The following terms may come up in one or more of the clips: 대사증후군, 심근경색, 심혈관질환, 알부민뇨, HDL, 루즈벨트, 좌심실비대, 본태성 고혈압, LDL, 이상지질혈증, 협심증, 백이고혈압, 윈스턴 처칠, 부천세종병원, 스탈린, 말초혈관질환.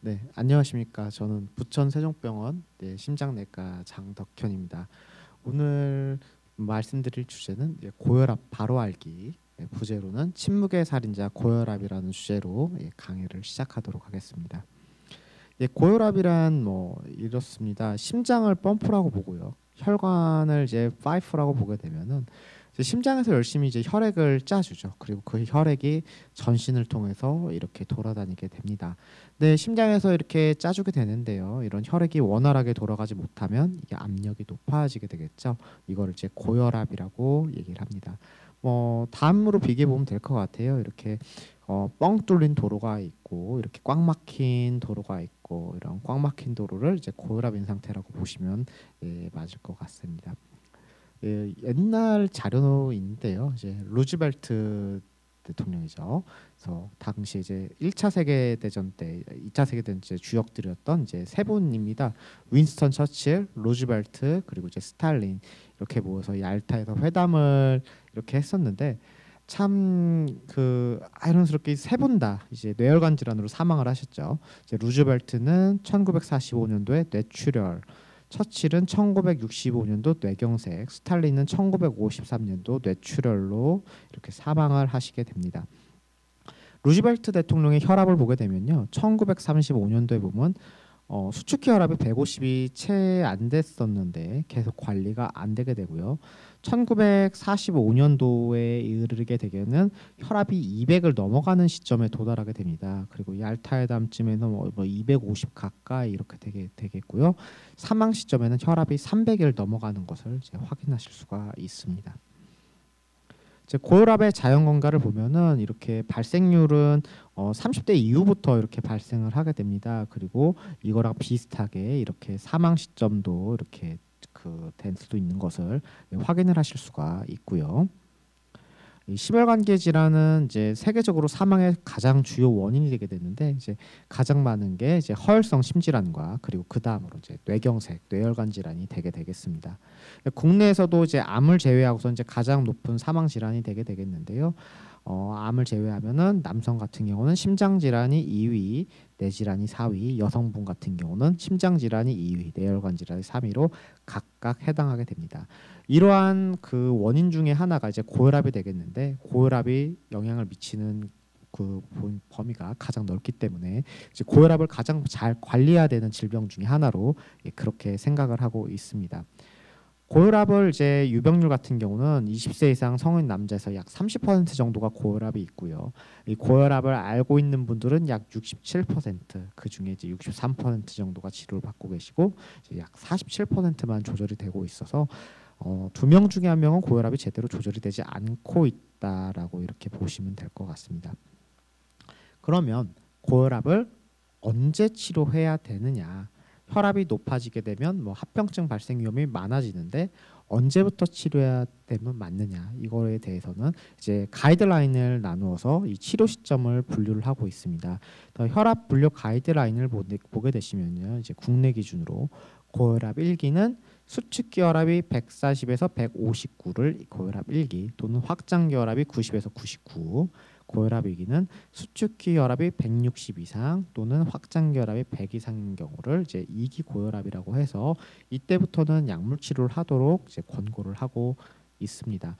네, 안녕하십니까. 저는 부천세종병원 심장내과 장덕현입니다. 오늘 말씀드릴 주제는 고혈압 바로 알기, 부제로는 침묵의 살인자 고혈압이라는 주제로 강의를 시작하도록 하겠습니다. 고혈압이란 이렇습니다. 심장을 펌프라고 보고요, 혈관을 파이프라고 보게 되면은 심장에서 열심히 혈액을 짜주죠. 그리고 그 혈액이 전신을 통해서 이렇게 돌아다니게 됩니다. 근데 심장에서 이렇게 짜주게 되는데요, 이런 혈액이 원활하게 돌아가지 못하면 이게 압력이 높아지게 되겠죠. 이거를 고혈압이라고 얘기를 합니다. 다음으로 비교해 보면 될 것 같아요. 이렇게 뻥 뚫린 도로가 있고, 이렇게 꽉 막힌 도로가 있고, 이런 꽉 막힌 도로를 고혈압인 상태라고 보시면 맞을 것 같습니다. 옛날 자료인데요, 루즈벨트 대통령이죠. 그래서 당시 1차 세계대전 때, 2차 세계대전 때 주역들이었던 세 분입니다. 윈스턴 처칠, 루즈벨트, 그리고 스탈린, 이렇게 모여서 얄타에서 회담을 이렇게 했었는데, 참 아이러니스럽게 세 분 다 뇌혈관 질환으로 사망을 하셨죠. 루즈벨트는 1945년도에 뇌출혈, 처칠은 1965년도 뇌경색, 스탈린은 1953년도 뇌출혈로 이렇게 사망을 하시게 됩니다. 루즈벨트 대통령의 혈압을 보게 되면요, 1935년도에 보면 수축기 혈압이 150이 채 안 됐었는데 계속 관리가 안 되게 되고요. 1945년도에 이르게 되면은 혈압이 200을 넘어가는 시점에 도달하게 됩니다. 그리고 얄타회담쯤에는 250 가까이 이렇게 되겠고요. 사망 시점에는 혈압이 300을 넘어가는 것을 확인하실 수가 있습니다. 고혈압의 자연건가를 보면은 이렇게 발생률은 30대 이후부터 이렇게 발생을 하게 됩니다. 그리고 이거랑 비슷하게 이렇게 사망 시점도 이렇게 된 수도 있는 것을 확인을 하실 수가 있고요. 심혈관계 질환은 세계적으로 사망의 가장 주요 원인이 되게 되는데, 가장 많은 게 허혈성 심질환과 그리고 그 다음으로 뇌경색, 뇌혈관 질환이 되게 되겠습니다. 국내에서도 암을 제외하고서 가장 높은 사망 질환이 되게 되겠는데요. 암을 제외하면은 남성 같은 경우는 심장 질환이 2위, 뇌 질환이 4위, 여성분 같은 경우는 심장 질환이 2위, 뇌혈관 질환이 3위로 각각 해당하게 됩니다. 이러한 그 원인 중에 하나가 고혈압이 되겠는데, 고혈압이 영향을 미치는 그 범위가 가장 넓기 때문에 고혈압을 가장 잘 관리해야 되는 질병 중에 하나로 그렇게 생각을 하고 있습니다. 고혈압을 유병률 같은 경우는 20세 이상 성인 남자에서 약 30% 정도가 고혈압이 있고요. 이 고혈압을 알고 있는 분들은 약 67%, 그 중에 63% 정도가 치료를 받고 계시고, 약 47%만 조절이 되고 있어서 2명 중에 1명은 고혈압이 제대로 조절이 되지 않고 있다라고 이렇게 보시면 될 것 같습니다. 그러면 고혈압을 언제 치료해야 되느냐? 혈압이 높아지게 되면 합병증 발생 위험이 많아지는데 언제부터 치료해야 되면 맞느냐, 이거에 대해서는 가이드라인을 나누어서 이 치료 시점을 분류를 하고 있습니다. 혈압 분류 가이드라인을 보게 되시면요, 국내 기준으로 고혈압 1기는 수축기 혈압이 140에서 159를 고혈압 1기, 또는 확장기 혈압이 90에서 99, 고혈압 2기는 수축기 혈압이 160 이상 또는 확장기 혈압이 100 이상인 경우를 2기 고혈압이라고 해서 이때부터는 약물 치료를 하도록 권고를 하고 있습니다.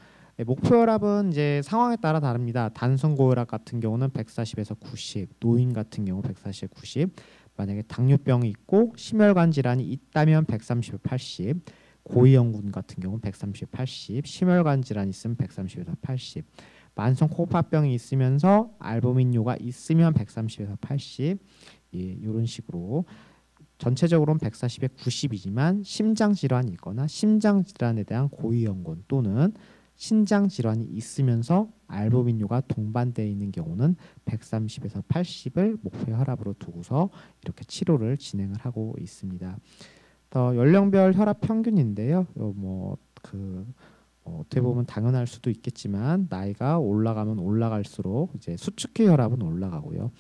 목표 혈압은 상황에 따라 다릅니다. 단순 고혈압 같은 경우는 140에서 90, 노인 같은 경우 140에서 90, 만약에 당뇨병이 있고 심혈관 질환이 있다면 130에서 80, 고위험군 같은 경우는 130에서 80, 심혈관 질환이 있으면 130에서 80, 만성 호흡합병이 있으면서 알부민뇨가 있으면 130에서 80, 이런 식으로 전체적으로는 140에 90이지만 심장질환이 있거나 심장질환에 대한 고위험군 또는 신장질환이 있으면서 알부민뇨가 동반되어 있는 경우는 130에서 80을 목표 혈압으로 두고서 이렇게 치료를 진행을 하고 있습니다. 더 연령별 혈압 평균인데요, 어떻게 보면 당연할 수도 있겠지만 나이가 올라가면 올라갈수록 수축기 혈압은 올라가고요.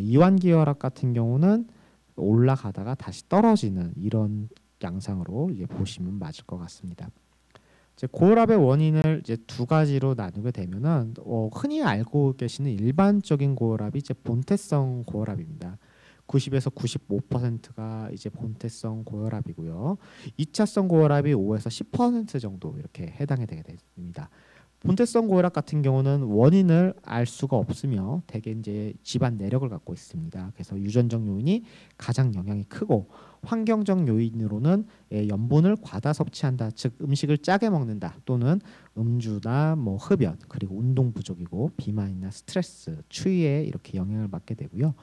이완기 혈압 같은 경우는 올라가다가 다시 떨어지는 이런 양상으로 보시면 맞을 것 같습니다. 이제 고혈압의 원인을 이제 두 가지로 나누게 되면은 흔히 알고 계시는 일반적인 고혈압이 이제 본태성 고혈압입니다. 90에서 95%가 이제 본태성 고혈압이고요. 2차성 고혈압이 5에서 10% 정도 이렇게 해당이 되게 됩니다. 본태성 고혈압 같은 경우는 원인을 알 수가 없으며 대개 이제 집안 내력을 갖고 있습니다. 그래서 유전적 요인이 가장 영향이 크고 환경적 요인으로는 염분을 과다 섭취한다, 즉 음식을 짜게 먹는다 또는 음주나 흡연, 그리고 운동 부족이고 비만이나 스트레스, 추위에 이렇게 영향을 받게 되고요.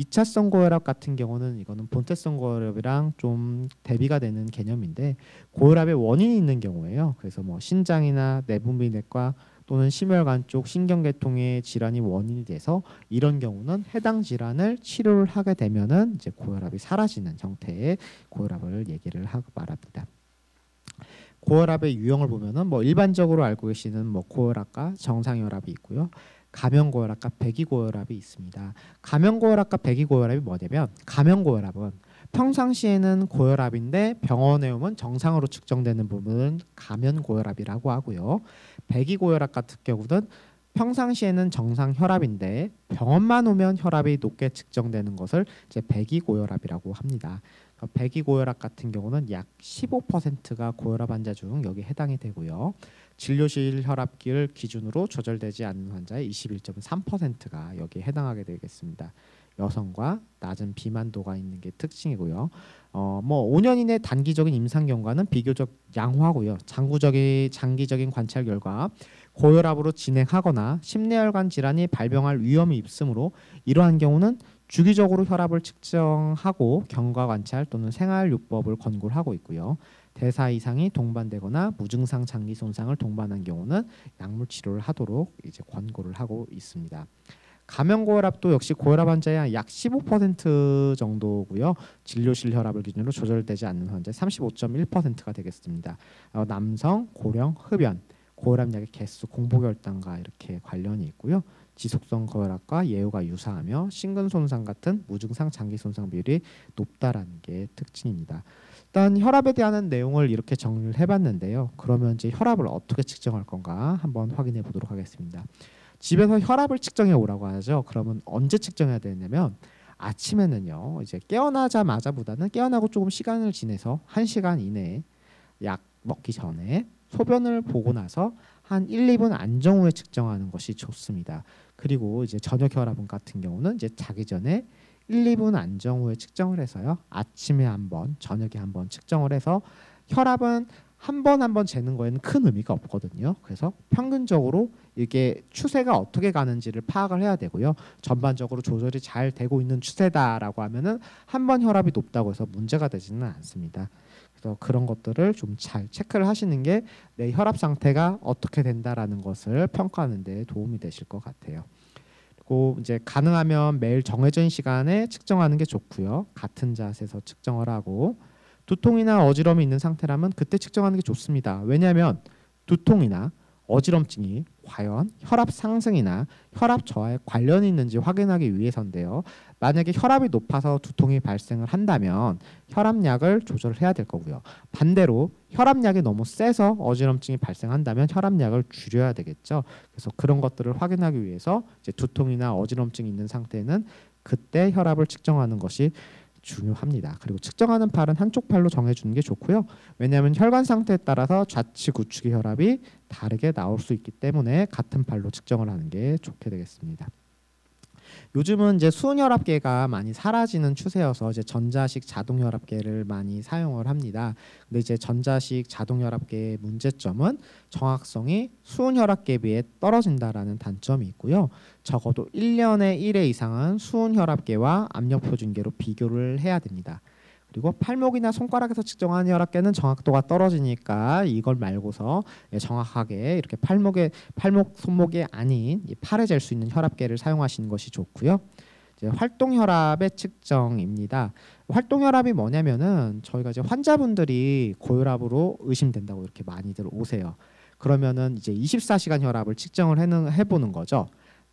2차성 고혈압 같은 경우는 이거는 본태성 고혈압이랑 좀 대비가 되는 개념인데 고혈압의 원인이 있는 경우에요. 그래서 신장이나 내분비내과 또는 심혈관 쪽 신경계통의 질환이 원인이 돼서 이런 경우는 해당 질환을 치료를 하게 되면은 이제 고혈압이 사라지는 형태의 고혈압을 얘기를 하고 말합니다. 고혈압의 유형을 보면은 일반적으로 알고 계시는 고혈압과 정상혈압이 있고요. 감염고혈압과 백이고혈압이 있습니다. 감염고혈압과 백이고혈압이 뭐냐면 감염고혈압은 평상시에는 고혈압인데 병원에 오면 정상으로 측정되는 부분은 감염고혈압이라고 하고요. 백이고혈압 같은 경우는 평상시에는 정상 혈압인데 병원만 오면 혈압이 높게 측정되는 것을 이제 백이고혈압이라고 합니다. 백이고혈압 같은 경우는 약 15%가 고혈압 환자 중 여기 해당이 되고요. 진료실 혈압기를 기준으로 조절되지 않는 환자의 21.3%가 여기에 해당하게 되겠습니다. 여성과 낮은 비만도가 있는 게 특징이고요. 5년 이내 단기적인 임상 경과는 비교적 양호하고요. 장기적인 관찰 결과 고혈압으로 진행하거나 심내혈관 질환이 발병할 위험이 있으므로 이러한 경우는 주기적으로 혈압을 측정하고 경과 관찰 또는 생활요법을 권고를 하고 있고요. 대사 이상이 동반되거나 무증상 장기 손상을 동반한 경우는 약물 치료를 하도록 이제 권고를 하고 있습니다. 감염고혈압도 역시 고혈압 환자의 약 15% 정도고요. 진료실 혈압을 기준으로 조절되지 않는 환자의 35.1%가 되겠습니다. 남성, 고령, 흡연, 고혈압약의 개수, 공복혈당과 이렇게 관련이 있고요. 지속성 고혈압과 예후가 유사하며 심근 손상 같은 무증상 장기 손상 비율이 높다라는 게 특징입니다. 일단 혈압에 대한 내용을 이렇게 정리를 해봤는데요. 그러면 이제 혈압을 어떻게 측정할 건가 한번 확인해 보도록 하겠습니다. 집에서 혈압을 측정해 오라고 하죠. 그러면 언제 측정해야 되냐면 아침에는요. 이제 깨어나자마자보다는 깨어나고 조금 시간을 지내서 1시간 이내에 약 먹기 전에 소변을 보고 나서 한 1~2분 안정 후에 측정하는 것이 좋습니다. 그리고 이제 저녁 혈압은 같은 경우는 이제 자기 전에 1~2분 안정 후에 측정을 해서요. 아침에 한번, 저녁에 한번 측정을 해서 혈압은 한 번 재는 거에는 큰 의미가 없거든요. 그래서 평균적으로 이게 추세가 어떻게 가는지를 파악을 해야 되고요. 전반적으로 조절이 잘 되고 있는 추세다라고 하면은 한 번 혈압이 높다고 해서 문제가 되지는 않습니다. 그래서 그런 것들을 좀 잘 체크를 하시는 게 내 혈압 상태가 어떻게 된다라는 것을 평가하는 데 도움이 되실 것 같아요. 그리고 이제 가능하면 매일 정해진 시간에 측정하는 게 좋고요. 같은 자세에서 측정을 하고 두통이나 어지럼이 있는 상태라면 그때 측정하는 게 좋습니다. 왜냐하면 두통이나 어지럼증이 과연 혈압 상승이나 혈압 저하에 관련이 있는지 확인하기 위해서인데요. 만약에 혈압이 높아서 두통이 발생을 한다면 혈압약을 조절해야 될 거고요. 반대로 혈압약이 너무 세서 어지럼증이 발생한다면 혈압약을 줄여야 되겠죠. 그래서 그런 것들을 확인하기 위해서 이제 두통이나 어지럼증이 있는 상태는 그때 혈압을 측정하는 것이 중요합니다. 그리고 측정하는 팔은 한쪽 팔로 정해주는 게 좋고요. 왜냐하면 혈관 상태에 따라서 좌측 우측의 혈압이 다르게 나올 수 있기 때문에 같은 팔로 측정을 하는 게 좋게 되겠습니다. 요즘은 이제 수은혈압계가 많이 사라지는 추세여서 이제 전자식 자동혈압계를 많이 사용을 합니다. 근데 이제 전자식 자동혈압계의 문제점은 정확성이 수은혈압계에 비해 떨어진다라는 단점이 있고요. 적어도 1년에 1회 이상은 수은혈압계와 압력표준계로 비교를 해야 됩니다. 그리고 팔목이나 손가락에서 측정하는 혈압계는 정확도가 떨어지니까 이걸 말고서 정확하게 이렇게 팔목 손목이 아닌 이 팔에 잴 수 있는 혈압계를 사용하시는 것이 좋고요. 이제 활동혈압의 측정입니다. 활동혈압이 뭐냐면은 저희가 이제 환자분들이 고혈압으로 의심된다고 이렇게 많이들 오세요. 그러면은 이제 24시간 혈압을 측정을 해보는 거죠.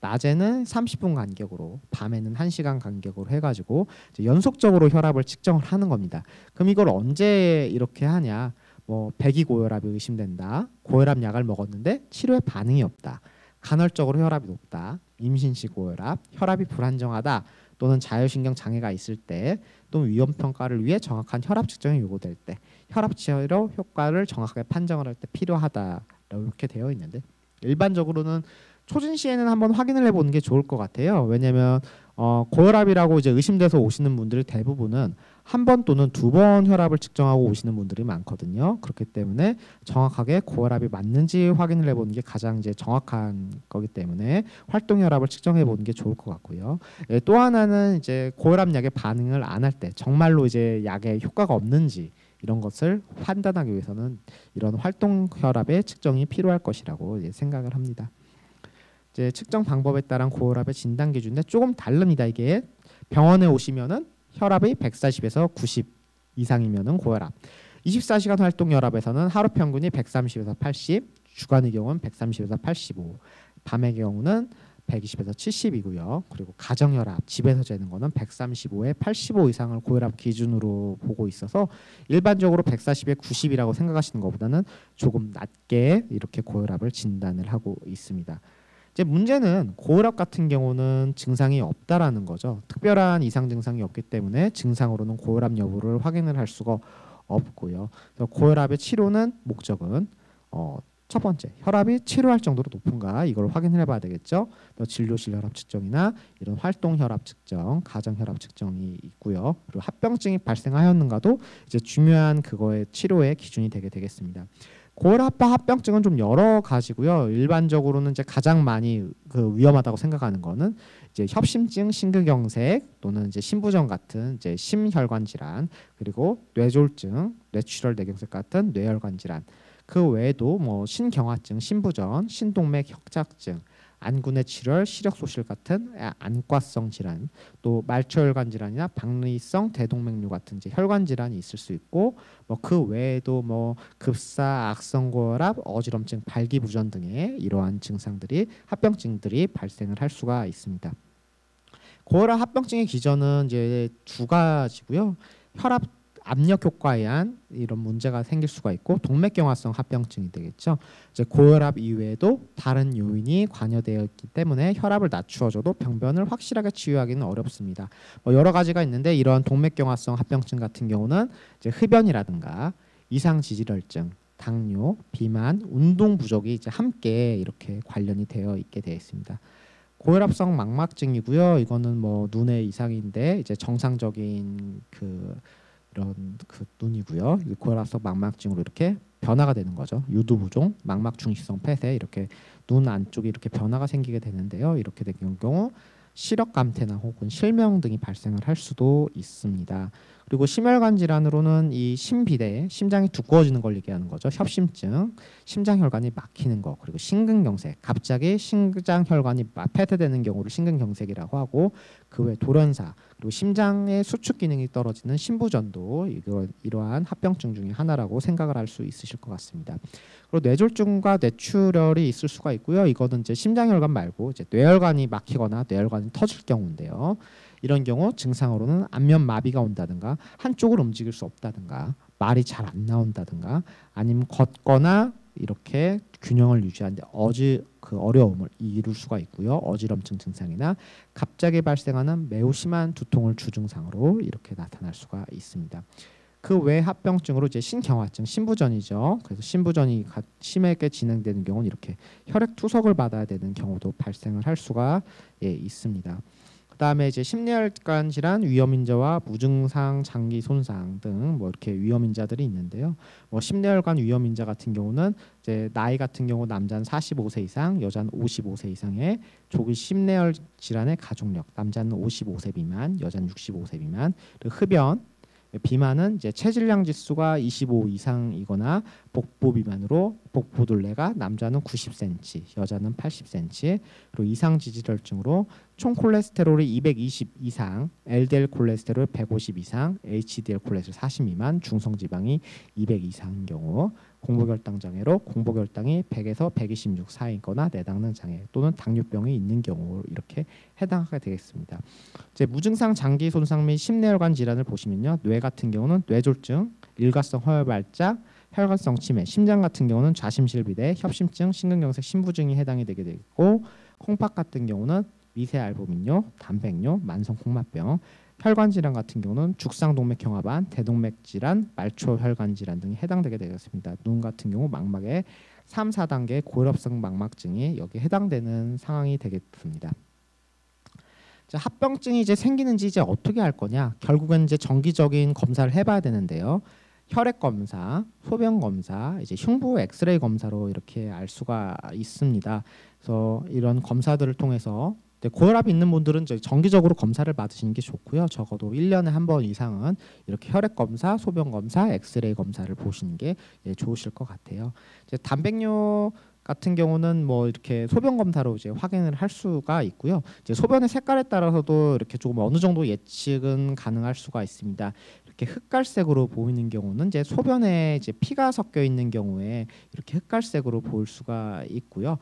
낮에는 30분 간격으로, 밤에는 1시간 간격으로 해가지고 이제 연속적으로 혈압을 측정을 하는 겁니다. 그럼 이걸 언제 이렇게 하냐? 뭐 백이고혈압이 의심된다, 고혈압 약을 먹었는데 치료에 반응이 없다, 간헐적으로 혈압이 높다, 임신시 고혈압, 혈압이 불안정하다 또는 자율신경 장애가 있을 때 또는 위험평가를 위해 정확한 혈압 측정이 요구될 때, 혈압치료 효과를 정확하게 판정을 할 때 필요하다, 이렇게 되어 있는데 일반적으로는 초진 시에는 한번 확인을 해보는 게 좋을 것 같아요. 왜냐하면 고혈압이라고 이제 의심돼서 오시는 분들 대부분은 한 번 또는 두 번 혈압을 측정하고 오시는 분들이 많거든요. 그렇기 때문에 정확하게 고혈압이 맞는지 확인을 해보는 게 가장 이제 정확한 거기 때문에 활동 혈압을 측정해보는 게 좋을 것 같고요. 예, 또 하나는 이제 고혈압 약에 반응을 안 할 때 정말로 이제 약에 효과가 없는지 이런 것을 판단하기 위해서는 이런 활동 혈압의 측정이 필요할 것이라고 생각을 합니다. 이제 측정 방법에 따른 고혈압의 진단 기준인데 조금 다릅니다. 이게 병원에 오시면은 혈압이 140에서 90 이상이면은 고혈압, 24시간 활동 혈압에서는 하루 평균이 130에서 80, 주간의 경우는 130에서 85, 밤의 경우는 120에서 70이고요. 그리고 가정 혈압, 집에서 재는 거는 135에 85 이상을 고혈압 기준으로 보고 있어서 일반적으로 140에 90이라고 생각하시는 것보다는 조금 낮게 이렇게 고혈압을 진단을 하고 있습니다. 이제 문제는 고혈압 같은 경우는 증상이 없다라는 거죠. 특별한 이상 증상이 없기 때문에 증상으로는 고혈압 여부를 확인을 할 수가 없고요. 그래서 고혈압의 치료는 목적은 첫 번째, 혈압이 치료할 정도로 높은가 이걸 확인을 해봐야 되겠죠. 진료실 혈압 측정이나 이런 활동 혈압 측정, 가정 혈압 측정이 있고요. 그리고 합병증이 발생하였는가도 이제 중요한 그거의 치료의 기준이 되게 되겠습니다. 고혈압과 합병증은 좀 여러 가지고요. 일반적으로는 이제 가장 많이 위험하다고 생각하는 거는 이제 협심증, 심근경색 또는 이제 심부전 같은 이제 심혈관 질환, 그리고 뇌졸중, 뇌출혈 뇌경색 같은 뇌혈관 질환. 그 외에도 뭐 신경화증, 신부전, 신동맥 협착증, 안구내 질혈, 시력 소실 같은 안과성 질환, 또 말초혈관 질환이나 박리성 대동맥류 같은 이제 혈관 질환이 있을 수 있고, 뭐 그 외에도 뭐 급사, 악성 고혈압, 어지럼증, 발기부전 등의 이러한 증상들이 합병증들이 발생을 할 수가 있습니다. 고혈압 합병증의 기전은 이제 두 가지고요. 혈압 압력 효과에 의한 이런 문제가 생길 수가 있고 동맥경화성 합병증이 되겠죠. 이제 고혈압 이외에도 다른 요인이 관여되어 있기 때문에 혈압을 낮추어줘도 병변을 확실하게 치유하기는 어렵습니다. 뭐 여러 가지가 있는데 이런 동맥경화성 합병증 같은 경우는 이제 흡연이라든가 이상지질혈증, 당뇨, 비만, 운동 부족이 이제 함께 이렇게 관련이 되어 있게 되어 있습니다. 고혈압성 망막증이고요. 이거는 뭐 눈의 이상인데 이제 정상적인 이런 눈이고요. 고혈압성 망막증으로 이렇게 변화가 되는 거죠. 유두부종, 망막 중심성 폐쇄 이렇게 눈 안쪽에 이렇게 변화가 생기게 되는데요. 이렇게 된 경우 시력 감퇴나 혹은 실명 등이 발생을 할 수도 있습니다. 그리고 심혈관 질환으로는 이 심비대, 심장이 두꺼워지는 걸 얘기하는 거죠. 협심증, 심장혈관이 막히는 거, 그리고 심근경색, 갑자기 심장혈관이 폐쇄되는 경우를 심근경색이라고 하고, 그 외 돌연사, 그리고 심장의 수축 기능이 떨어지는 심부전도 이러한 합병증 중에 하나라고 생각을 할 수 있으실 것 같습니다. 그리고 뇌졸중과 뇌출혈이 있을 수가 있고요. 이거는 이제 심장혈관 말고 이제 뇌혈관이 막히거나 뇌혈관이 터질 경우인데요. 이런 경우 증상으로는 안면 마비가 온다든가, 한쪽을 움직일 수 없다든가, 말이 잘 안 나온다든가, 아니면 걷거나 이렇게 균형을 유지하는데 어려움을 이룰 수가 있고요. 어지럼증 증상이나 갑자기 발생하는 매우 심한 두통을 주증상으로 이렇게 나타날 수가 있습니다. 그 외 합병증으로 이제 신경화증, 신부전이죠. 그래서 신부전이 심하게 진행되는 경우는 이렇게 혈액 투석을 받아야 되는 경우도 발생을 할 수가 있습니다. 그다음에 이제 심리혈관 질환 위험인자와 무증상 장기 손상 등 뭐 이렇게 위험인자들이 있는데요. 뭐 심리혈관 위험인자 같은 경우는 이제 나이 같은 경우 남자는 45세 이상, 여자는 55세 이상의 조기 심리혈 질환의 가족력, 남자는 55세 미만, 여자는 65세 미만, 그리고 흡연, 비만은 이제 체질량 지수가 25 이상이거나 복부 비만으로 복부둘레가 남자는 90cm, 여자는 80cm, 그리고 이상지질혈증으로 총 콜레스테롤이 220 이상, LDL 콜레스테롤 150 이상, HDL 콜레스테롤 40 미만, 중성지방이 200 이상인 경우, 공복혈당 장애로 공복혈당이 100에서 126 사이거나 내당능 장애 또는 당뇨병이 있는 경우 이렇게 해당하게 되겠습니다. 이제 무증상 장기 손상 및 심뇌혈관 질환을 보시면요, 뇌 같은 경우는 뇌졸중, 일가성 허혈 발작, 혈관성 치매, 심장 같은 경우는 좌심실비대, 협심증, 심근경색, 심부증이 해당이 되게 되고, 콩팥 같은 경우는 미세알부민뇨, 단백뇨, 만성 콩맛병, 혈관 질환 같은 경우는 죽상동맥 경화반, 대동맥 질환, 말초 혈관 질환 등이 해당되게 되겠습니다. 눈 같은 경우 망막에 3, 4단계 고혈압성 망막증이 여기에 해당되는 상황이 되겠습니다. 자, 합병증이 이제 생기는지 이제 어떻게 할 거냐? 결국엔 이제 정기적인 검사를 해봐야 되는데요. 혈액 검사, 소변 검사, 이제 흉부 엑스레이 검사로 이렇게 알 수가 있습니다. 그래서 이런 검사들을 통해서 고혈압이 있는 분들은 정기적으로 검사를 받으시는 게 좋고요. 적어도 1년에 한 번 이상은 이렇게 혈액 검사, 소변 검사, 엑스레이 검사를 보시는 게 좋으실 것 같아요. 이제 단백뇨 같은 경우는 뭐 이렇게 소변 검사로 이제 확인을 할 수가 있고요. 이제 소변의 색깔에 따라서도 이렇게 조금 어느 정도 예측은 가능할 수가 있습니다. 이렇게 흑갈색으로 보이는 경우는 이제 소변에 이제 피가 섞여 있는 경우에 이렇게 흑갈색으로 보일 수가 있고요.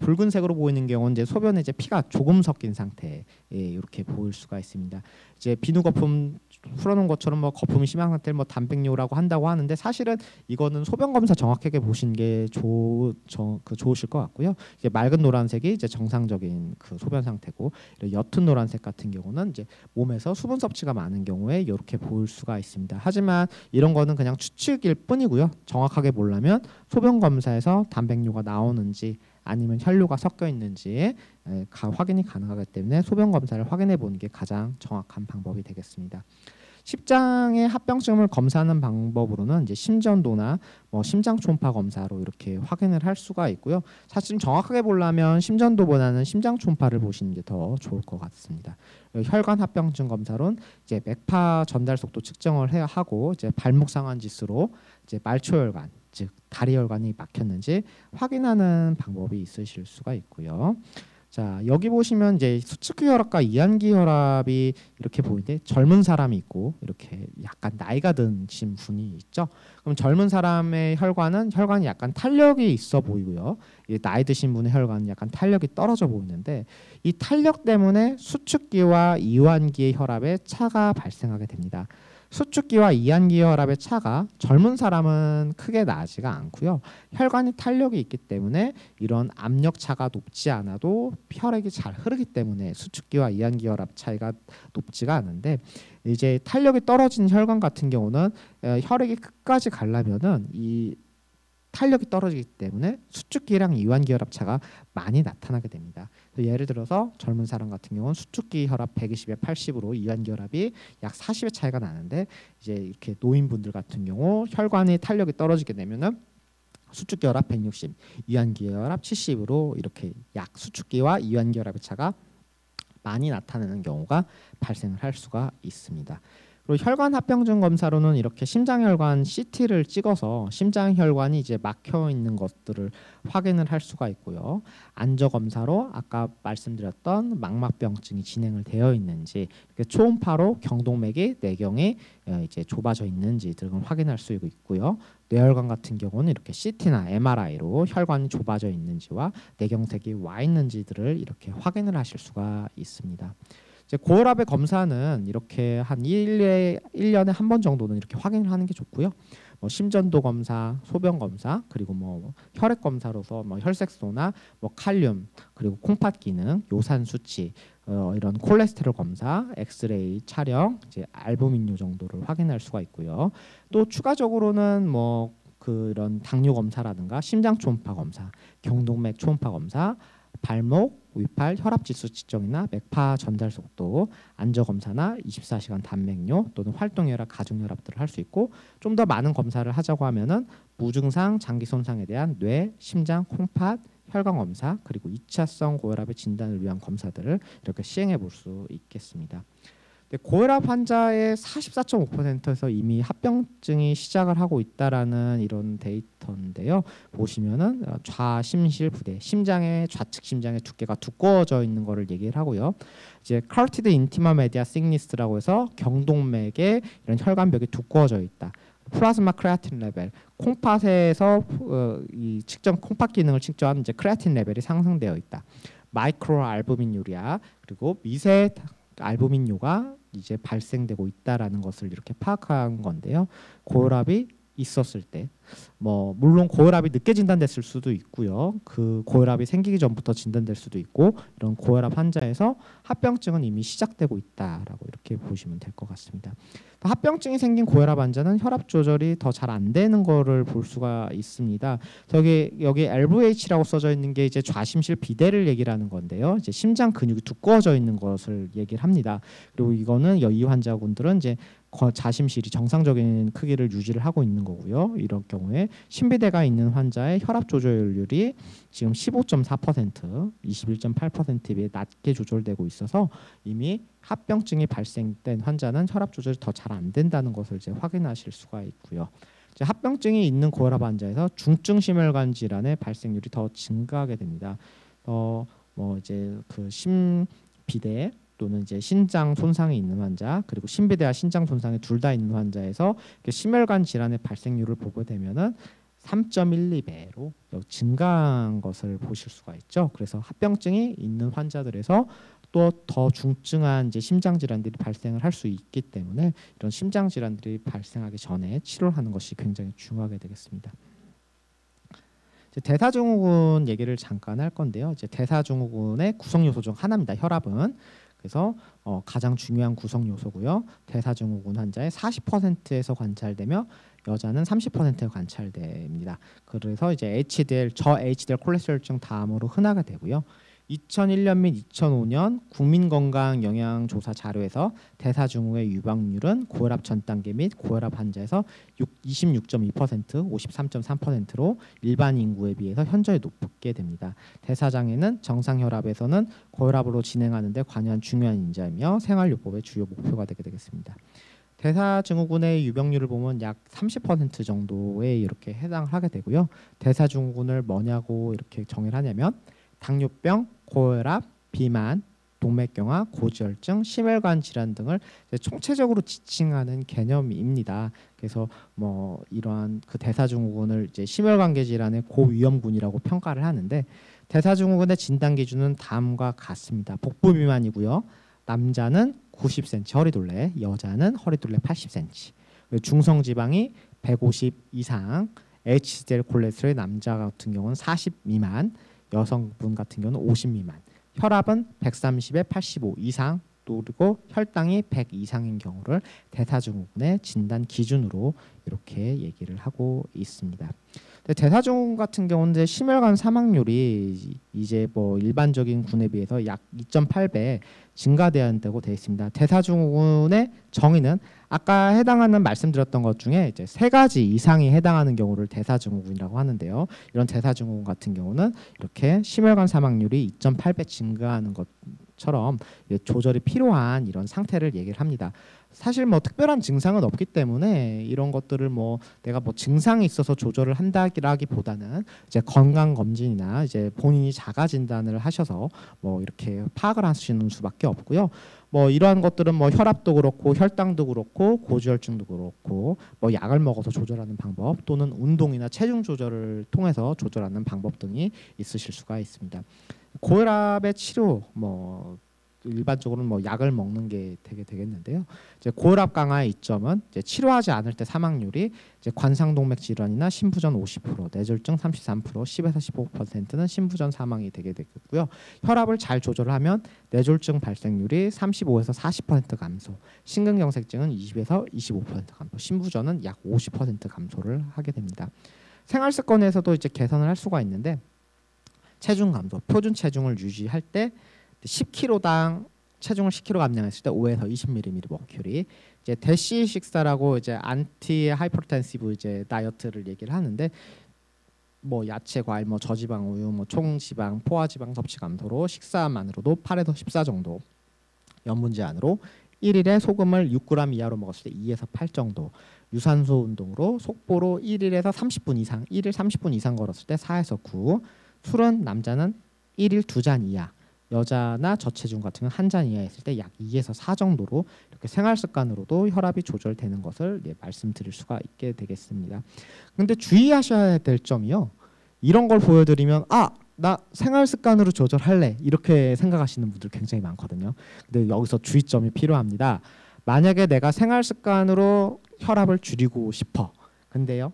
붉은색으로 보이는 경우는 이제 소변에 이제 피가 조금 섞인 상태, 이렇게 보일 수가 있습니다. 이제 비누 거품 풀어놓은 것처럼 뭐 거품이 심한 상태를 뭐 단백뇨라고 한다고 하는데, 사실은 이거는 소변 검사 정확하게 보시는 게 좋으실 것 같고요. 이제 맑은 노란색이 이제 정상적인 그 소변 상태고, 옅은 노란색 같은 경우는 이제 몸에서 수분 섭취가 많은 경우에 이렇게 보일 수가 있습니다. 하지만 이런 거는 그냥 추측일 뿐이고요. 정확하게 보려면 소변 검사에서 단백뇨가 나오는지 아니면 혈뇨가 섞여 있는지 확인이 가능하기 때문에 소변 검사를 확인해 보는 게 가장 정확한 방법이 되겠습니다. 십장의 합병증을 검사하는 방법으로는 이제 심전도나 뭐 심장 초음파 검사로 이렇게 확인을 할 수가 있고요. 사실 정확하게 보려면 심전도보다는 심장 초음파를 보시는 게 더 좋을 것 같습니다. 혈관 합병증 검사로는 이제 맥파 전달 속도 측정을 해야 하고, 이제 발목 상완 지수로 이제 말초혈관, 즉 다리 혈관이 막혔는지 확인하는 방법이 있으실 수가 있고요. 자, 여기 보시면 이제 수축기 혈압과 이완기 혈압이 이렇게 보이는데, 젊은 사람이 있고 이렇게 약간 나이가 드신 분이 있죠. 그럼 젊은 사람의 혈관이 약간 탄력이 있어 보이고요. 나이 드신 분의 혈관은 약간 탄력이 떨어져 보이는데, 이 탄력 때문에 수축기와 이완기의 혈압에 차가 발생하게 됩니다. 수축기와 이완기 혈압의 차가 젊은 사람은 크게 나지가 않고요. 혈관이 탄력이 있기 때문에 이런 압력차가 높지 않아도 혈액이 잘 흐르기 때문에 수축기와 이완기 혈압 차이가 높지가 않은데, 이제 탄력이 떨어진 혈관 같은 경우는 혈액이 끝까지 가려면은 이 탄력이 떨어지기 때문에 수축기랑 이완기 혈압 차가 많이 나타나게 됩니다. 예를 들어서 젊은 사람 같은 경우는 수축기 혈압 120에 80으로 이완기 혈압이 약 40의 차이가 나는데, 이제 이렇게 노인분들 같은 경우 혈관의 탄력이 떨어지게 되면은 수축기 혈압 160, 이완기 혈압 70으로 이렇게 약 수축기와 이완기 혈압의 차가 많이 나타나는 경우가 발생을 할 수가 있습니다. 그리고 혈관 합병증 검사로는 이렇게 심장혈관 CT를 찍어서 심장혈관이 이제 막혀 있는 것들을 확인을 할 수가 있고요. 안저 검사로 아까 말씀드렸던 망막병증이 진행을 되어 있는지, 초음파로 경동맥이 내경이 이제 좁아져 있는지 등을 확인할 수 있고요. 뇌혈관 같은 경우는 이렇게 CT나 MRI로 혈관이 좁아져 있는지와 내경색이 와 있는지들을 이렇게 확인을 하실 수가 있습니다. 이제 고혈압의 검사는 이렇게 한 1년에 한 번 정도는 이렇게 확인을 하는 게 좋고요. 뭐 심전도 검사, 소변 검사, 그리고 뭐 혈액 검사로서 뭐 혈색소나 뭐 칼륨, 그리고 콩팥 기능, 요산 수치, 이런 콜레스테롤 검사, 엑스레이 촬영, 이제 알부민뇨 정도를 확인할 수가 있고요. 또 추가적으로는 뭐 그런 당뇨 검사라든가 심장 초음파 검사, 경동맥 초음파 검사, 발목, 위팔, 혈압지수 측정이나 맥파 전달 속도, 안저 검사나 24시간 단맥뇨 또는 활동혈압, 가중혈압들을 할 수 있고, 좀 더 많은 검사를 하자고 하면은 무증상 장기 손상에 대한 뇌, 심장, 콩팥, 혈관 검사, 그리고 2차성 고혈압의 진단을 위한 검사들을 이렇게 시행해 볼 수 있겠습니다. 고혈압 환자의 44.5%에서 이미 합병증이 시작을 하고 있다라는 이런 데이터인데요. 보시면은 좌심실 부대, 심장의 좌측 심장의 두께가 두꺼워져 있는 거를 얘기를 하고요. 이제 카로티드 인티마 메디아 시그니스라고 해서 경동맥에 이런 혈관벽이 두꺼워져 있다. 플라즈마 크레아틴 레벨, 콩팥에서 이 콩팥 기능을 측정하는 이제 크레아틴 레벨이 상승되어 있다. 마이크로 알부민유리아, 그리고 미세 알부민뇨가 이제 발생되고 있다라는 것을 이렇게 파악한 건데요. 고혈압이 있었을 때, 뭐 물론 고혈압이 늦게 진단됐을 수도 있고요. 그 고혈압이 생기기 전부터 진단될 수도 있고, 이런 고혈압 환자에서 합병증은 이미 시작되고 있다라고 이렇게 보시면 될 것 같습니다. 합병증이 생긴 고혈압 환자는 혈압 조절이 더 잘 안 되는 거를 볼 수가 있습니다. 여기 LVH라고 써져 있는 게 이제 좌심실 비대를 얘기하는 건데요. 이제 심장 근육이 두꺼워져 있는 것을 얘기를 합니다. 그리고 이거는 이 환자분들은 이제 좌심실이 정상적인 크기를 유지를 하고 있는 거고요. 이런 경우에 신비대가 있는 환자의 혈압 조절률이 지금 15.4%, 21.8%에 비해 낮게 조절되고 있어서 이미 합병증이 발생된 환자는 혈압 조절이 더 잘 안 된다는 것을 이제 확인하실 수가 있고요. 이제 합병증이 있는 고혈압 환자에서 중증 심혈관 질환의 발생률이 더 증가하게 됩니다. 이제 그 신비대 또는 이제 신장 손상이 있는 환자, 그리고 신비대와 신장 손상이 둘 다 있는 환자에서 심혈관 질환의 발생률을 보게 되면은 3.12배로 증가한 것을 보실 수가 있죠. 그래서 합병증이 있는 환자들에서 또 더 중증한 이제 심장 질환들이 발생을 할 수 있기 때문에 이런 심장 질환들이 발생하기 전에 치료를 하는 것이 굉장히 중요하게 되겠습니다. 대사증후군 얘기를 잠깐 할 건데요. 이제 대사증후군의 구성 요소 중 하나입니다. 혈압은. 그래서 가장 중요한 구성 요소고요. 대사증후군 환자의 40%에서 관찰되며 여자는 30%에 관찰됩니다. 그래서 이제 HDL, 저HDL 콜레스테롤증 다음으로 흔하게 되고요. 2001년 및 2005년 국민건강영양조사 자료에서 대사증후의 유방률은 고혈압 전 단계 및 고혈압 환자에서 26.2%, 53.3%로 일반 인구에 비해서 현저히 높게 됩니다. 대사장애는 정상혈압에서는 고혈압으로 진행하는 데 관여한 중요한 인자이며 생활요법의 주요 목표가 되게 되겠습니다. 대사증후군의 유병률을 보면 약 30% 정도에 이렇게 해당을 하게 되고요. 대사증후군을 뭐냐고 이렇게 정의를 하냐면 당뇨병, 고혈압, 비만, 동맥경화, 고지혈증, 심혈관 질환 등을 총체적으로 지칭하는 개념입니다. 그래서 뭐 이러한 그 대사증후군을 이제 심혈관계 질환의 고위험군이라고 평가를 하는데, 대사증후군의 진단 기준은 다음과 같습니다. 복부 비만이고요. 남자는 90cm 허리둘레, 여자는 허리둘레 80cm. 중성지방이 150 이상, HDL 콜레스테롤 남자 같은 경우는 40 미만, 여성분 같은 경우는 50 미만, 혈압은 130에 85 이상, 또 그리고 혈당이 100 이상인 경우를 대사증후군의 진단 기준으로 이렇게 얘기를 하고 있습니다. 대사증후군 같은 경우는 이제 심혈관 사망률이 이제 뭐 일반적인 군에 비해서 약 2.8배 증가되고 되어 있습니다. 대사증후군의 정의는 아까 해당하는 말씀드렸던 것 중에 이제 3가지 이상이 해당하는 경우를 대사증후군이라고 하는데요. 이런 대사증후군 같은 경우는 이렇게 심혈관 사망률이 2.8배 증가하는 것처럼 조절이 필요한 이런 상태를 얘기를 합니다. 사실 뭐 특별한 증상은 없기 때문에 이런 것들을 뭐 내가 뭐 증상이 있어서 조절을 한다기보다는 이제 건강 검진이나 이제 본인이 자가 진단을 하셔서 뭐 이렇게 파악을 하시는 수밖에 없고요. 뭐 이러한 것들은 뭐 혈압도 그렇고 혈당도 그렇고 고지혈증도 그렇고 뭐 약을 먹어서 조절하는 방법 또는 운동이나 체중 조절을 통해서 조절하는 방법 등이 있으실 수가 있습니다. 고혈압의 치료 뭐 일반적으로는 뭐 약을 먹는 게 되겠는데요. 이제 고혈압 강화의 이점은 이제 치료하지 않을 때 사망률이 이제 관상동맥 질환이나 심부전 50%, 뇌졸중 33%, 10에서 15%는 심부전 사망이 되게 되겠고요. 혈압을 잘 조절하면 뇌졸중 발생률이 35에서 40% 감소, 심근경색증은 20에서 25% 감소, 심부전은 약 50% 감소를 하게 됩니다. 생활 습관에서도 이제 개선을 할 수가 있는데, 체중 감소, 표준 체중을 유지할 때 10kg당 체중을 10kg 감량했을 때 5에서 20mm 머큐리, 이제 대시 식사라고 이제 안티 하이퍼텐시브 이제 다이어트를 얘기를 하는데, 뭐 야채, 과일, 뭐 저지방 우유, 뭐 총지방, 포화지방 섭취 감소로 식사만으로도 8에서 14 정도, 염분 제한으로 1일에 소금을 6g 이하로 먹었을 때 2에서 8 정도, 유산소 운동으로 속보로 1일 30분 이상 걸었을 때 4에서 9, 술은 남자는 1일 2잔 이하, 여자나 저체중 같은 경우 1잔 이하 했을 때 약 2에서 4 정도로 이렇게 생활 습관으로도 혈압이 조절되는 것을 말씀드릴 수가 있게 되겠습니다. 근데 주의하셔야 될 점이요. 이런 걸 보여드리면 나 생활 습관으로 조절할래 이렇게 생각하시는 분들 굉장히 많거든요. 근데 여기서 주의점이 필요합니다. 만약에 내가 생활 습관으로 혈압을 줄이고 싶어. 근데요,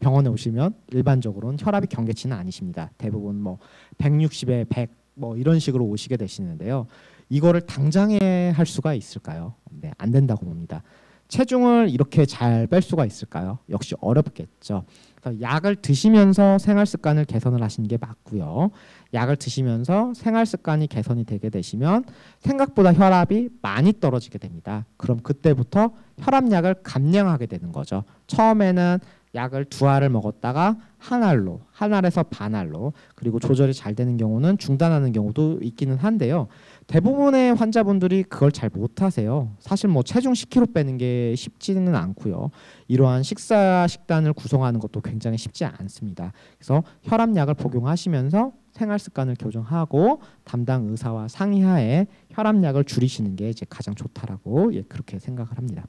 병원에 오시면 일반적으로는 혈압이 경계치는 아니십니다. 대부분 뭐 160에 100 뭐 이런 식으로 오시게 되시는데요. 이거를 당장에 할 수가 있을까요? 네, 안 된다고 봅니다. 체중을 이렇게 잘 뺄 수가 있을까요? 역시 어렵겠죠. 그래서 약을 드시면서 생활 습관을 개선을 하시는 게 맞고요. 약을 드시면서 생활 습관이 개선이 되게 되시면 생각보다 혈압이 많이 떨어지게 됩니다. 그럼 그때부터 혈압약을 감량하게 되는 거죠. 처음에는 약을 두 알을 먹었다가 한 알로, 한 알에서 반 알로, 그리고 조절이 잘 되는 경우는 중단하는 경우도 있기는 한데요. 대부분의 환자분들이 그걸 잘 못하세요. 사실 뭐 체중 10kg 빼는 게 쉽지는 않고요. 이러한 식단을 구성하는 것도 굉장히 쉽지 않습니다. 그래서 혈압약을 복용하시면서 생활 습관을 교정하고 담당 의사와 상의하에 혈압약을 줄이시는 게 이제 가장 좋다라고 그렇게 생각을 합니다.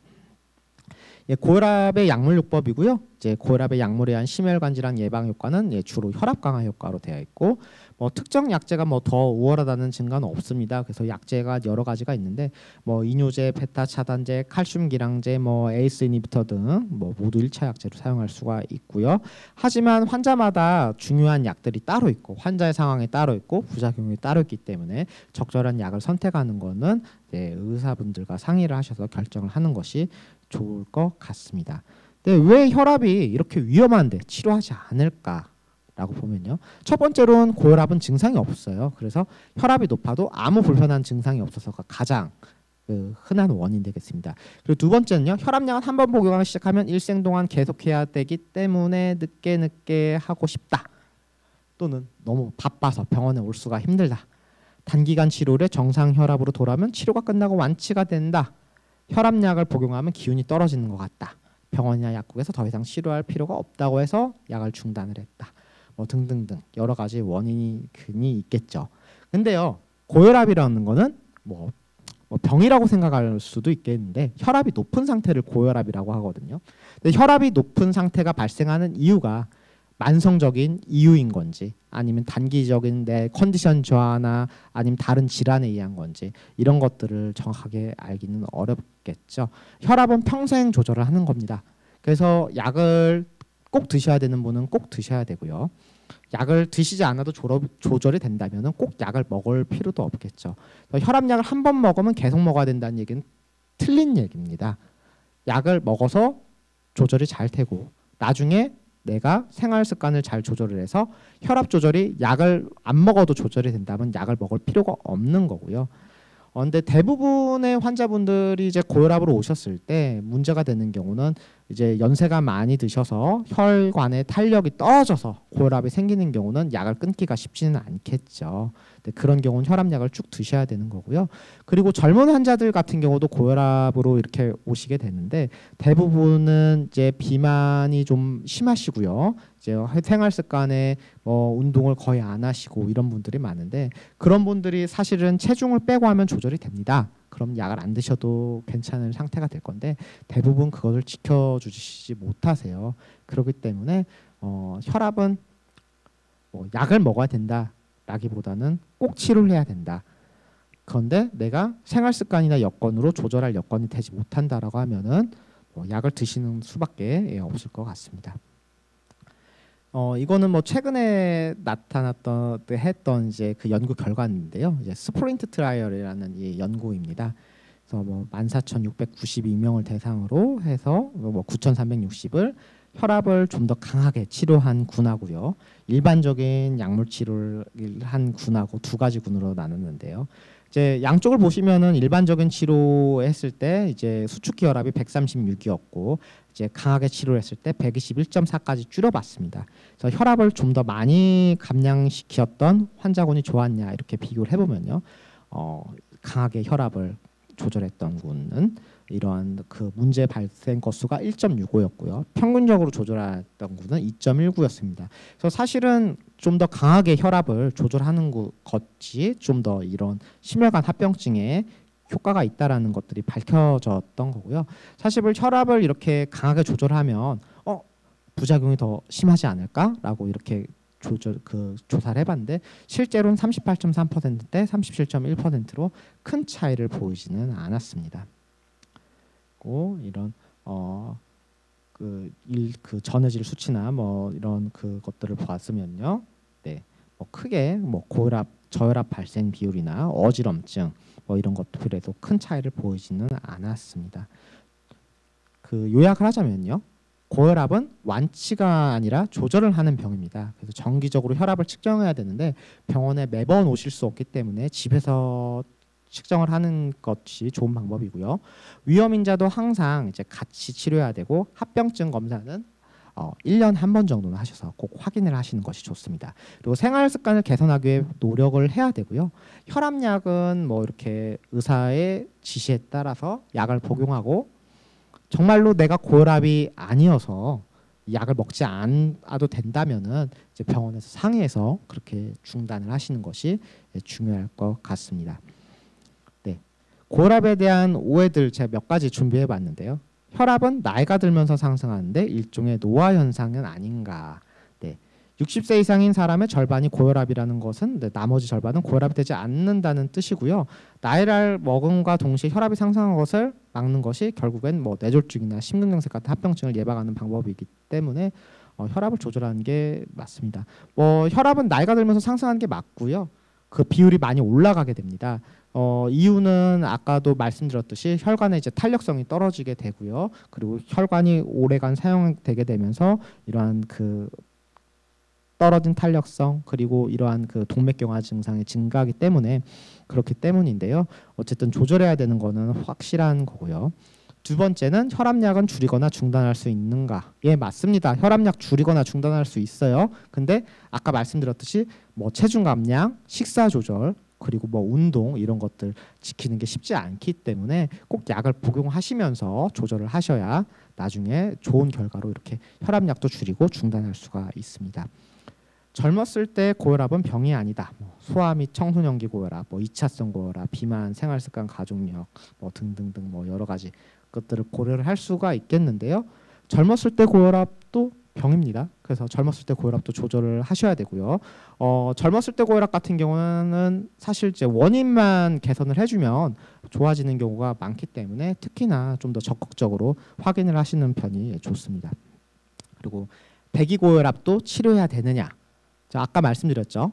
고혈압의 약물요법이고요. 이제 고혈압의 약물에 의한 심혈관 질환 예방 효과는 주로 혈압 강화 효과로 되어 있고, 뭐 특정 약제가 뭐 더 우월하다는 증가는 없습니다. 그래서 약제가 여러 가지가 있는데 뭐 이뇨제, 베타 차단제, 칼슘 기량제, 뭐 에이스 이니비터 등 뭐 모두 1차 약제로 사용할 수가 있고요. 하지만 환자마다 중요한 약들이 따로 있고 환자의 상황이 따로 있고 부작용이 따로 있기 때문에 적절한 약을 선택하는 거는 의사분들과 상의를 하셔서 결정을 하는 것이 좋을 것 같습니다. 근데 왜 혈압이 이렇게 위험한데 치료하지 않을까? 라고 보면요. 첫 번째로는 고혈압은 증상이 없어요. 그래서 혈압이 높아도 아무 불편한 증상이 없어서가 가장 흔한 원인 되겠습니다. 그리고 두 번째는요. 혈압약은 한 번 복용하기 시작하면 일생 동안 계속해야 되기 때문에 늦게 하고 싶다. 또는 너무 바빠서 병원에 올 수가 힘들다. 단기간 치료를 정상 혈압으로 돌아오면 치료가 끝나고 완치가 된다. 혈압약을 복용하면 기운이 떨어지는 것 같다. 병원이나 약국에서 더 이상 치료할 필요가 없다고 해서 약을 중단을 했다. 뭐 등등등 여러 가지 원인이 있겠죠. 근데요, 고혈압이라는 거는 뭐 병이라고 생각할 수도 있겠는데 혈압이 높은 상태를 고혈압이라고 하거든요. 근데 혈압이 높은 상태가 발생하는 이유가 만성적인 이유인 건지 아니면 단기적인 내 컨디션 저하나 아니면 다른 질환에 의한 건지 이런 것들을 정확하게 알기는 어렵겠죠. 혈압은 평생 조절을 하는 겁니다. 그래서 약을 꼭 드셔야 되는 분은 꼭 드셔야 되고요. 약을 드시지 않아도 조절이 된다면 꼭 약을 먹을 필요도 없겠죠. 혈압약을 한 번 먹으면 계속 먹어야 된다는 얘기는 틀린 얘기입니다. 약을 먹어서 조절이 잘 되고 나중에 내가 생활 습관을 잘 조절을 해서 혈압 조절이 약을 안 먹어도 조절이 된다면 약을 먹을 필요가 없는 거고요. 근데 대부분의 환자분들이 이제 고혈압으로 오셨을 때 문제가 되는 경우는 이제 연세가 많이 드셔서 혈관의 탄력이 떨어져서 고혈압이 생기는 경우는 약을 끊기가 쉽지는 않겠죠. 근데 그런 경우는 혈압약을 쭉 드셔야 되는 거고요. 그리고 젊은 환자들 같은 경우도 고혈압으로 이렇게 오시게 되는데 대부분은 이제 비만이 좀 심하시고요. 이제 생활 습관에 운동을 거의 안 하시고 이런 분들이 많은데 그런 분들이 사실은 체중을 빼고 하면 조절이 됩니다. 그럼 약을 안 드셔도 괜찮은 상태가 될 건데 대부분 그것을 지켜주시지 못하세요. 그렇기 때문에 혈압은 약을 먹어야 된다라기보다는 꼭 치료를 해야 된다. 그런데 내가 생활 습관이나 여건으로 조절할 여건이 되지 못한다라고 하면은 약을 드시는 수밖에 없을 것 같습니다. 이거는 뭐 최근에 했던 이제 그 연구 결과인데요. 이제 스프린트 트라이얼이라는 이 연구입니다. 그래서 뭐 14,692명을 대상으로 해서 뭐 9,360을 혈압을 좀 더 강하게 치료한 군하고요. 일반적인 약물 치료를 한 군하고 두 가지 군으로 나눴는데요. 이제 양쪽을 보시면은 일반적인 치료했을 때 이제 수축기 혈압이 136이었고 이제 강하게 치료했을 때 121.4까지 줄여봤습니다. 그래서 혈압을 좀 더 많이 감량시켰던 환자군이 좋았냐 이렇게 비교를 해보면요, 강하게 혈압을 조절했던 군은 이러한 그 문제 발생 건수가 1.65였고요. 평균적으로 조절했던 군은 2.19였습니다. 그래서 사실은 좀 더 강하게 혈압을 조절하는 것이 좀 더 이런 심혈관 합병증에 효과가 있다라는 것들이 밝혀졌던 거고요. 사실 혈압을 이렇게 강하게 조절하면 부작용이 더 심하지 않을까라고 이렇게 조사를 해봤는데 실제로는 38.3%대 37.1%로 큰 차이를 보이지는 않았습니다. 이런 그 전해질 수치나 뭐 이런 것들을 보았으면요, 네, 뭐 크게 뭐 고혈압, 저혈압 발생 비율이나 어지럼증 뭐 이런 것들에도 큰 차이를 보이지는 않았습니다. 그 요약을 하자면요, 고혈압은 완치가 아니라 조절을 하는 병입니다. 그래서 정기적으로 혈압을 측정해야 되는데 병원에 매번 오실 수 없기 때문에 집에서 측정을 하는 것이 좋은 방법이고요. 위험 인자도 항상 이제 같이 치료해야 되고 합병증 검사는 1년 한 번 정도는 하셔서 꼭 확인을 하시는 것이 좋습니다. 그리고 생활 습관을 개선하기 위해 노력을 해야 되고요. 혈압약은 뭐 이렇게 의사의 지시에 따라서 약을 복용하고 정말로 내가 고혈압이 아니어서 약을 먹지 않아도 된다면은 이제 병원에서 상의해서 그렇게 중단을 하시는 것이 중요할 것 같습니다. 네, 고혈압에 대한 오해들 제가 몇 가지 준비해봤는데요. 혈압은 나이가 들면서 상승하는데 일종의 노화 현상은 아닌가. 네, 60세 이상인 사람의 절반이 고혈압이라는 것은 나머지 절반은 고혈압이 되지 않는다는 뜻이고요. 나이를 먹음과 동시에 혈압이 상승한 것을 막는 것이 결국엔 뭐 뇌졸중이나 심근경색 같은 합병증을 예방하는 방법이기 때문에 혈압을 조절하는 게 맞습니다. 뭐 혈압은 나이가 들면서 상승하는 게 맞고요. 그 비율이 많이 올라가게 됩니다. 이유는 아까도 말씀드렸듯이 혈관의 이제 탄력성이 떨어지게 되고요. 그리고 혈관이 오래간 사용되게 되면서 이러한 그 떨어진 탄력성 그리고 이러한 그 동맥경화 증상이 증가하기 때문에 그렇기 때문인데요. 어쨌든 조절해야 되는 거는 확실한 거고요. 두 번째는 혈압약은 줄이거나 중단할 수 있는가? 예, 맞습니다. 혈압약 줄이거나 중단할 수 있어요. 근데 아까 말씀드렸듯이 뭐 체중 감량, 식사 조절 그리고 뭐 운동 이런 것들 지키는 게 쉽지 않기 때문에 꼭 약을 복용하시면서 조절을 하셔야 나중에 좋은 결과로 이렇게 혈압약도 줄이고 중단할 수가 있습니다. 젊었을 때 고혈압은 병이 아니다. 소아 및 청소년기 고혈압, 뭐 2차성 고혈압, 비만, 생활습관, 가족력 뭐 등등등 뭐 여러 가지 것들을 고려를 할 수가 있겠는데요. 젊었을 때 고혈압도 병입니다. 그래서 젊었을 때 고혈압도 조절을 하셔야 되고요. 젊었을 때 고혈압 같은 경우는 사실 이제 원인만 개선을 해주면 좋아지는 경우가 많기 때문에 특히나 좀 더 적극적으로 확인을 하시는 편이 좋습니다. 그리고 대기 고혈압도 치료해야 되느냐? 아까 말씀드렸죠.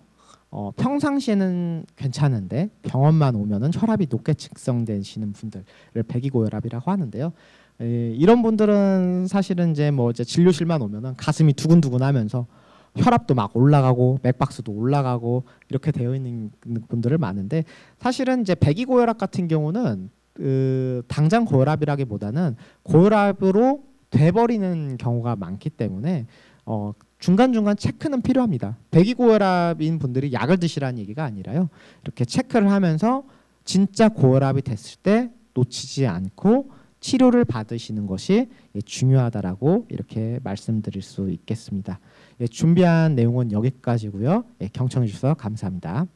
평상시에는 괜찮은데 병원만 오면은 혈압이 높게 측정되시는 분들을 백이고혈압이라고 하는데요. 이런 분들은 사실은 이제 뭐 이제 진료실만 오면은 가슴이 두근두근하면서 혈압도 막 올라가고 맥박수도 올라가고 이렇게 되어 있는 분들을 많은데 사실은 이제 백이고혈압 같은 경우는 당장 고혈압이라기보다는 고혈압으로 돼버리는 경우가 많기 때문에 중간중간 체크는 필요합니다. 백이고혈압인 분들이 약을 드시라는 얘기가 아니라요. 이렇게 체크를 하면서 진짜 고혈압이 됐을 때 놓치지 않고 치료를 받으시는 것이 중요하다라고 이렇게 말씀드릴 수 있겠습니다. 준비한 내용은 여기까지고요. 경청해 주셔서 감사합니다.